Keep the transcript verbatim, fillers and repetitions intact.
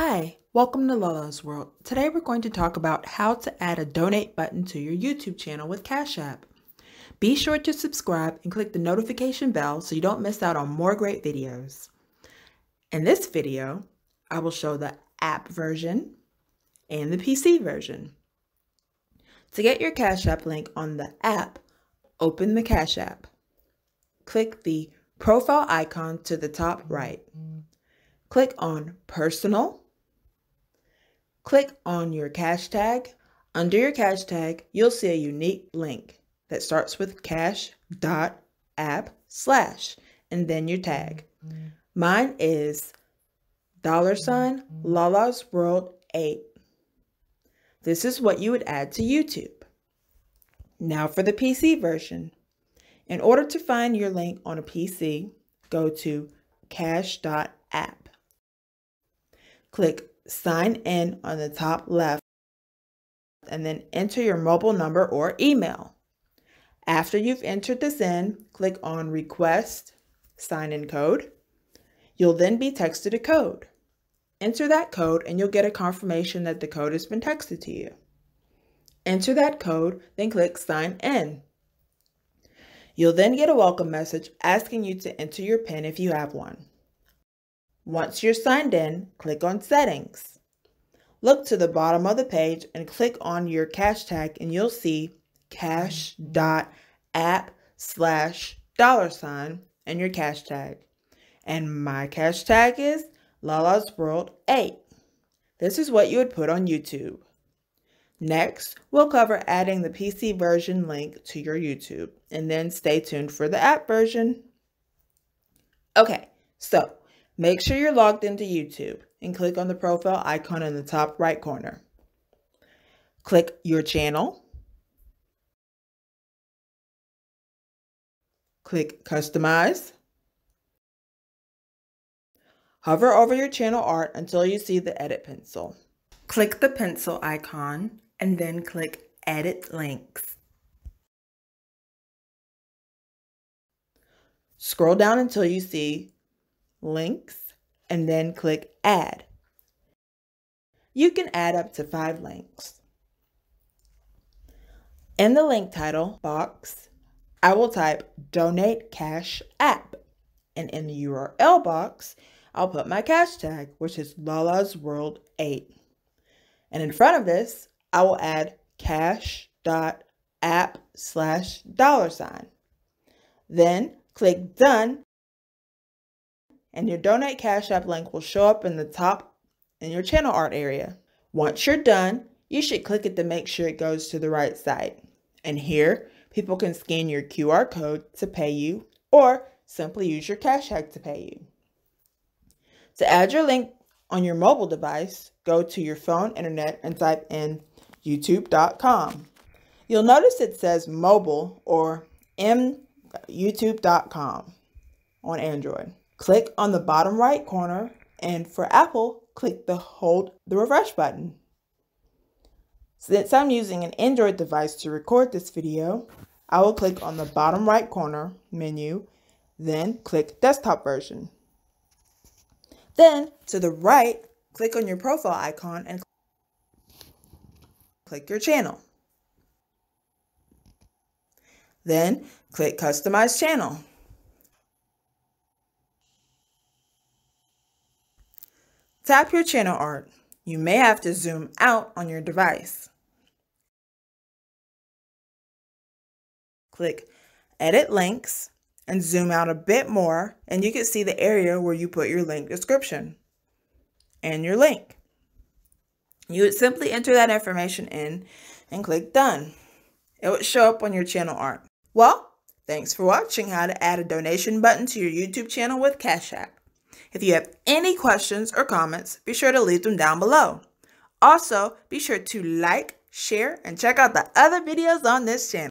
Hi, welcome to Lala's World. Today we're going to talk about how to add a donate button to your YouTube channel with Cash App. Be sure to subscribe and click the notification bell so you don't miss out on more great videos. In this video, I will show the app version and the P C version. To get your Cash App link on the app, open the Cash App. Click the profile icon to the top right. Click on Personal. Click on your cash tag. Under your cash tag, you'll see a unique link that starts with cash.app slash and then your tag. Mine is dollar sign Lala's World eight. This is what you would add to YouTube. Now for the P C version. In order to find your link on a P C, go to cash.app. Click sign in on the top left and then enter your mobile number or email. After you've entered this in, click on request sign in code. You'll then be texted a code. Enter that code and you'll get a confirmation that the code has been texted to you. Enter that code, then click sign in. You'll then get a welcome message asking you to enter your PIN if you have one. Once you're signed in, click on Settings. Look to the bottom of the page and click on your cash tag and you'll see cash.app slash dollar sign and your cash tag. And my cash tag is Lala's World eight. This is what you would put on YouTube. Next, we'll cover adding the P C version link to your YouTube, and then stay tuned for the app version. Okay, so make sure you're logged into YouTube and click on the profile icon in the top right corner. Click your channel. Click Customize. Hover over your channel art until you see the edit pencil. Click the pencil icon and then click Edit Links. Scroll down until you see Links and then click Add. You can add up to five links. In the link title box, I will type Donate Cash App, and in the U R L box, I'll put my cash tag, which is Lala's World eight. And in front of this, I will add cash.app slash dollar sign. Then click Done. And your Donate Cash App link will show up in the top in your channel art area. Once you're done, you should click it to make sure it goes to the right side. And here, people can scan your Q R code to pay you or simply use your cash tag to pay you. To add your link on your mobile device, go to your phone internet and type in youtube dot com. You'll notice it says mobile or m youtube dot com on Android. Click on the bottom right corner, and for Apple, click the hold the refresh button. Since I'm using an Android device to record this video, I will click on the bottom right corner menu, then click desktop version. Then to the right, click on your profile icon and click your channel. Then click customize channel. Tap your channel art. You may have to zoom out on your device. Click Edit Links and zoom out a bit more, and you can see the area where you put your link description and your link. You would simply enter that information in and click Done. It would show up on your channel art. Well, thanks for watching how to add a donation button to your YouTube channel with Cash App. If you have any questions or comments, be sure to leave them down below. Also, be sure to like, share, and check out the other videos on this channel.